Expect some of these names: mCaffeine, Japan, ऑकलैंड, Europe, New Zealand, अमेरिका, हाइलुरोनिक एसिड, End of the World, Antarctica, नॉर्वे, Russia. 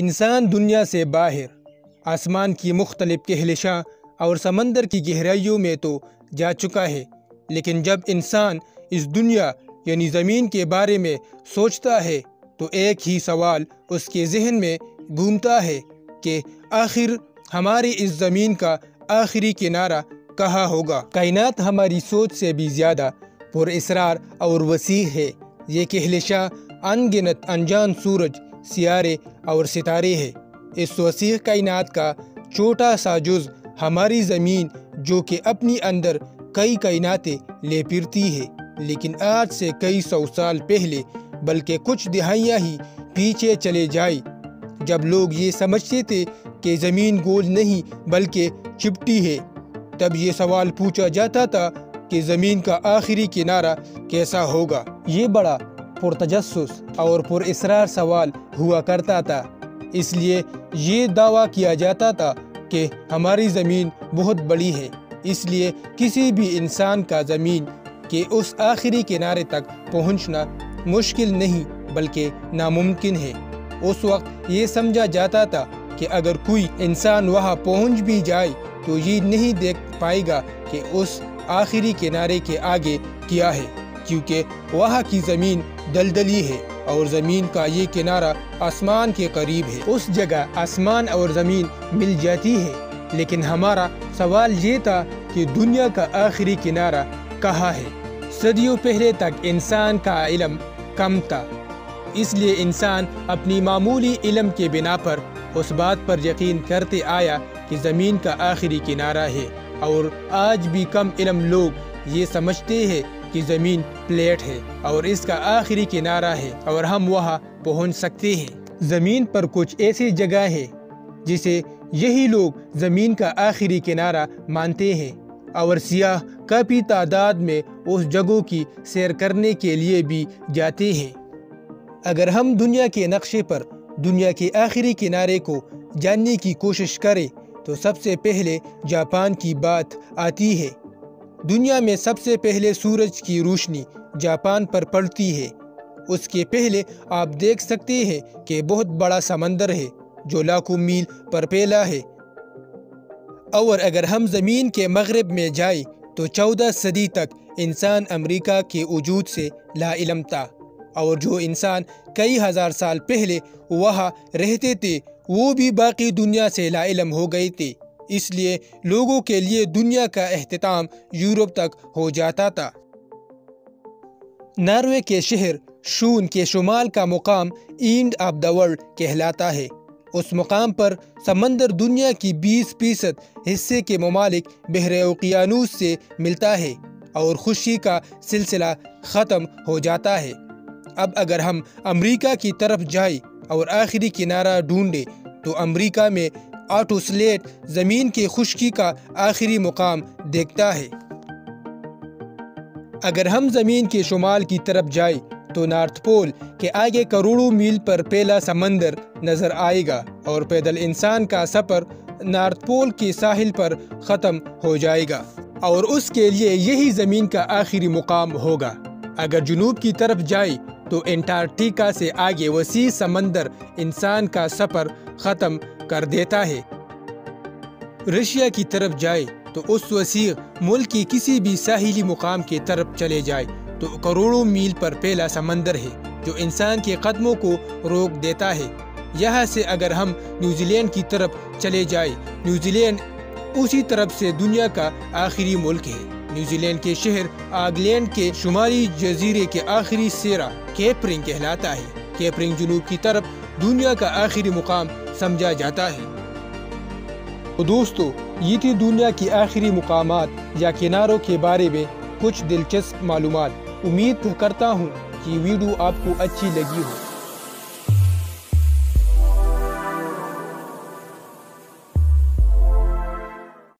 इंसान दुनिया से बाहर आसमान की मुख्तलिफ कहकशां और समंदर की गहराइयों में तो जा चुका है, लेकिन जब इंसान इस दुनिया यानी ज़मीन के बारे में सोचता है तो एक ही सवाल उसके जहन में घूमता है कि आखिर हमारी इस ज़मीन का आखिरी किनारा कहाँ होगा। कायनात हमारी सोच से भी ज़्यादा पुरअसरार और वसीह है। ये कहकशां अनगिनत अनजान सूरज, सियारे और सितारे हैं। इस वसीह कायनात का छोटा सा जुज़ हमारी ज़मीन, जो कि अपनी अंदर कई कायनातें ले फिरती है, लेकिन आज से कई सौ साल पहले, बल्कि कुछ दिहाइयाँ ही पीछे चले जाए, जब लोग ये समझते थे कि ज़मीन गोल नहीं बल्कि चिपटी है, तब ये सवाल पूछा जाता था कि ज़मीन का आखिरी किनारा कैसा होगा। ये बड़ा पुरतजस्सुस और पुरअसरार सवाल हुआ करता था, इसलिए ये दावा किया जाता था कि हमारी ज़मीन बहुत बड़ी है, इसलिए किसी भी इंसान का ज़मीन के उस आखिरी किनारे तक पहुंचना मुश्किल नहीं बल्कि नामुमकिन है। उस वक्त ये समझा जाता था कि अगर कोई इंसान वहां पहुंच भी जाए तो ये नहीं देख पाएगा कि उस आखिरी किनारे के आगे क्या है, क्योंकि वहां की ज़मीन दलदली है और ज़मीन का ये किनारा आसमान के करीब है। उस जगह आसमान और ज़मीन मिल जाती है, लेकिन हमारा सवाल ये था कि दुनिया का आखिरी किनारा कहाँ है। सदियों पहले तक इंसान का इलम कम था, इसलिए इंसान अपनी मामूली इलम के बिना पर उस बात पर यकीन करते आया कि ज़मीन का आखिरी किनारा है, और आज भी कम इलम लोग ये समझते हैं कि ज़मीन प्लेट है और इसका आखिरी किनारा है और हम वहाँ पहुँच सकते हैं। ज़मीन पर कुछ ऐसी जगह है जिसे यही लोग ज़मीन का आखिरी किनारा मानते हैं, और सियाह काफ़ी तादाद में उस जगहों की सैर करने के लिए भी जाते हैं। अगर हम दुनिया के नक्शे पर दुनिया के आखिरी किनारे को जानने की कोशिश करें तो सबसे पहले जापान की बात आती है। दुनिया में सबसे पहले सूरज की रोशनी जापान पर पड़ती है। उसके पहले आप देख सकते हैं कि बहुत बड़ा समंदर है जो लाखों मील पर फैला है, और अगर हम ज़मीन के मगरब में जाए तो 14 सदी तक इंसान अमेरिका के वजूद से लाइलम था, और जो इंसान कई हज़ार साल पहले वहाँ रहते थे वो भी बाकी दुनिया से लाइलम हो गए थे, इसलिए लोगों के लिए दुनिया का अख्तिताम यूरोप तक हो जाता था। नॉर्वे के शहर शून के शुमाल का मुकाम एंड ऑफ द वर्ल्ड कहलाता है। उस मुकाम पर समंदर दुनिया की 20% हिस्से के ममालिक बहरे ओकियानूस से मिलता है, और खुशी का सिलसिला ख़त्म हो जाता है। अब अगर हम अमेरिका की तरफ जाए और आखिरी किनारा ढूंढे तो अमेरिका में आउटस्लेट ज़मीन की खुश्की का आखिरी मुकाम देखता है। अगर हम ज़मीन के शुमाल की तरफ जाए तो नॉर्थ पोल के आगे करोड़ों मील पर फैला समंदर नज़र आएगा, और पैदल इंसान का सफ़र नॉर्थ पोल के साहिल पर ख़त्म हो जाएगा, और उसके लिए यही ज़मीन का आखिरी मुकाम होगा। अगर जुनूब की तरफ जाए तो एंटार्क्टिका से आगे वसी समंदर इंसान का सफ़र ख़त्म कर देता है। रशिया की तरफ जाए तो उस वसीह मुल्क की किसी भी साहिली मुकाम की तरफ चले जाए तो करोड़ों मील पर फैला समंदर है जो इंसान के कदमों को रोक देता है। यहाँ से अगर हम न्यूजीलैंड की तरफ चले जाए, न्यूजीलैंड उसी तरफ से दुनिया का आखिरी मुल्क है। न्यूजीलैंड के शहर ऑकलैंड के शुमाली जजीरे के आखिरी सिरा केपरिंग कहलाता है। केपरिंग जुनूब की तरफ दुनिया का आखिरी मुकाम समझा जाता है। तो दोस्तों, ये थी दुनिया की आखिरी मुकामात या किनारों के बारे में कुछ दिलचस्प मालूमात। उम्मीद करता हूँ कि वीडियो आपको अच्छी लगी हो।